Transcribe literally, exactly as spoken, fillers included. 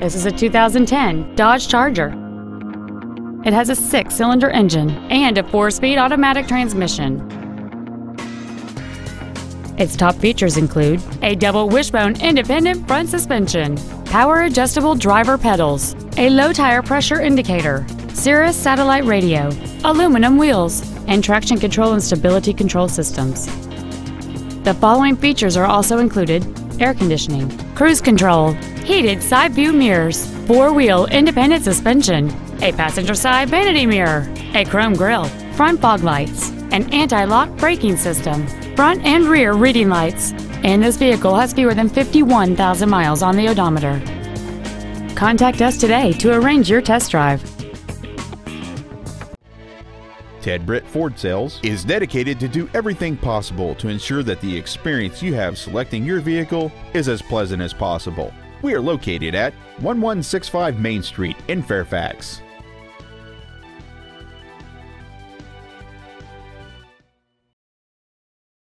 This is a two thousand ten Dodge Charger. It has a six-cylinder engine and a four-speed automatic transmission. Its top features include a double wishbone independent front suspension, power adjustable driver pedals, a low tire pressure indicator, Sirius satellite radio, aluminum wheels, and traction control and stability control systems. The following features are also included: air conditioning, cruise control, heated side view mirrors, four-wheel independent suspension, a passenger side vanity mirror, a chrome grille, front fog lights, an anti-lock braking system, front and rear reading lights, and this vehicle has fewer than fifty-one thousand miles on the odometer. Contact us today to arrange your test drive. Ted Britt Ford Sales is dedicated to do everything possible to ensure that the experience you have selecting your vehicle is as pleasant as possible. We are located at eleven sixty-five Main Street in Fairfax.